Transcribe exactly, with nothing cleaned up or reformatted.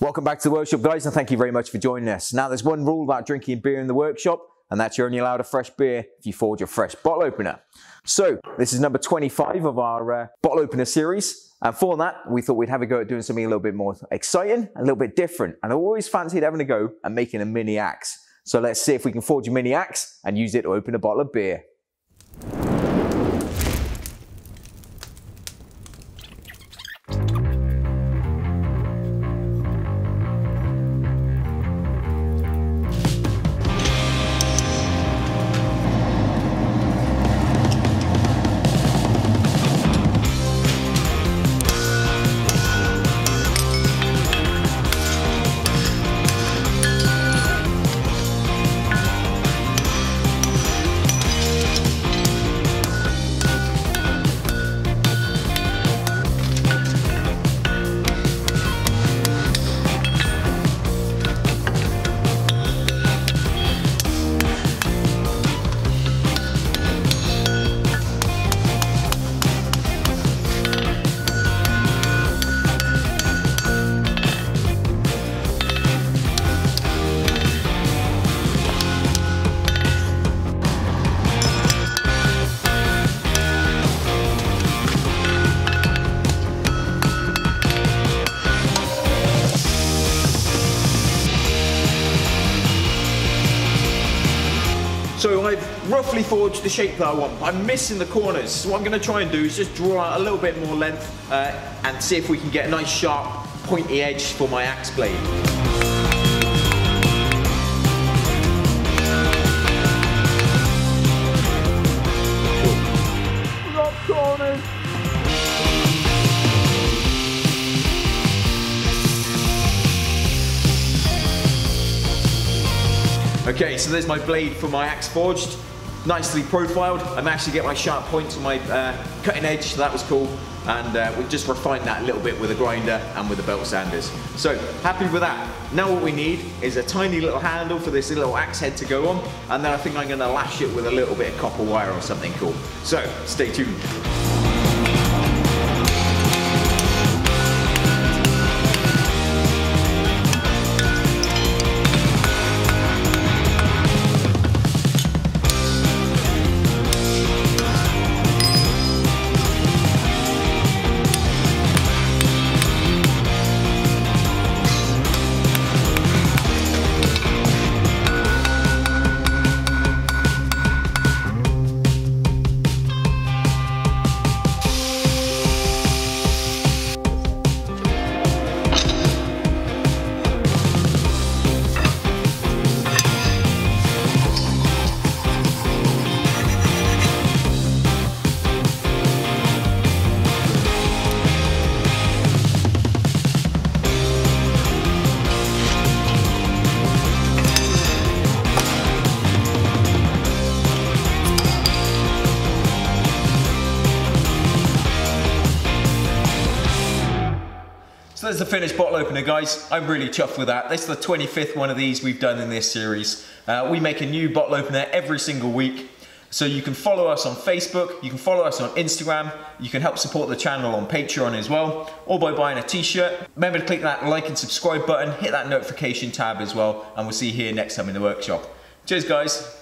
Welcome back to the workshop, guys, and thank you very much for joining us. Now, there's one rule about drinking beer in the workshop, and that's you're only allowed a fresh beer if you forge a fresh bottle opener. So this is number twenty-five of our uh, bottle opener series, and for that we thought we'd have a go at doing something a little bit more exciting, a little bit different, and I always fancied having a go at making a mini axe. So let's see if we can forge a mini axe and use it to open a bottle of beer. So I've roughly forged the shape that I want. I'm missing the corners, so what I'm going to try and do is just draw out a little bit more length uh, and see if we can get a nice sharp pointy edge for my axe blade. Not corners! Okay, so there's my blade for my axe forged, nicely profiled. I managed to get my sharp points on my uh, cutting edge, so that was cool. And uh, we just refined that a little bit with a grinder and with the belt sanders. So, happy with that. Now what we need is a tiny little handle for this little axe head to go on, and then I think I'm gonna lash it with a little bit of copper wire or something cool. So, stay tuned. There's the finished bottle opener, guys. I'm really chuffed with that. This is the twenty-fifth one of these we've done in this series. Uh, we make a new bottle opener every single week. So you can follow us on Facebook, you can follow us on Instagram, you can help support the channel on Patreon as well, or by buying a t-shirt. Remember to click that like and subscribe button, hit that notification tab as well, and we'll see you here next time in the workshop. Cheers, guys.